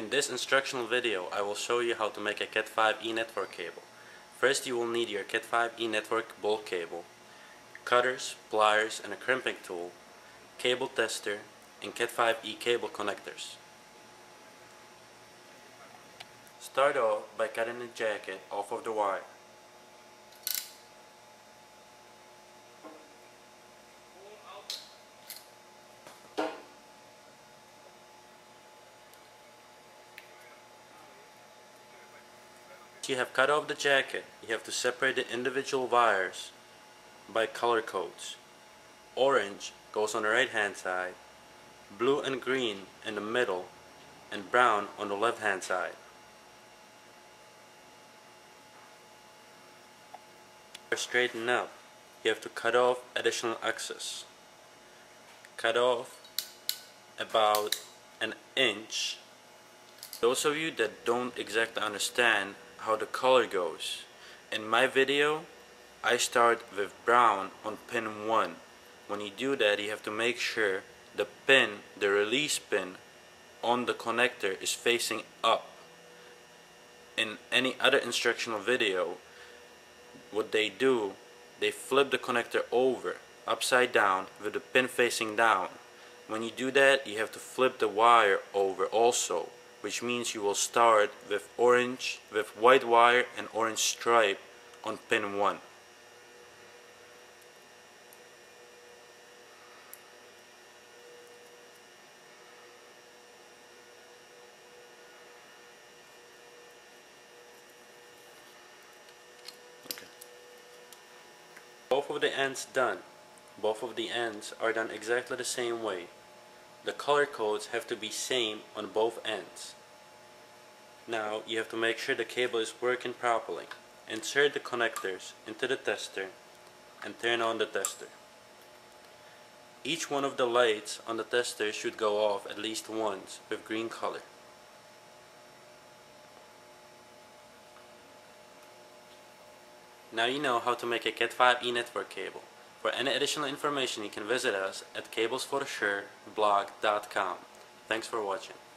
In this instructional video, I will show you how to make a CAT5e network cable. First, you will need your CAT5e network bulk cable, cutters, pliers and a crimping tool, cable tester, and CAT5e cable connectors. Start off by cutting the jacket off of the wire. Once you have cut off the jacket, you have to separate the individual wires by color codes. Orange goes on the right hand side, blue and green in the middle, and brown on the left hand side. To straighten up, you have to cut off additional excess. Cut off about an inch. Those of you that don't exactly understand how the color goes, in my video I start with brown on pin 1. When you do that, you have to make sure the pin, the release pin on the connector, is facing up. In any other instructional video, what they do, they flip the connector over upside down with the pin facing down. When you do that, you have to flip the wire over also, which means you will start with white wire and orange stripe on pin 1. Okay. Both of the ends are done exactly the same way. The color codes have to be same on both ends. Now you have to make sure the cable is working properly. Insert the connectors into the tester and turn on the tester. Each one of the lights on the tester should go off at least once with green color. Now you know how to make a CAT5e network cable. For any additional information, you can visit us at cablesforasure.blog.com. Thanks for watching.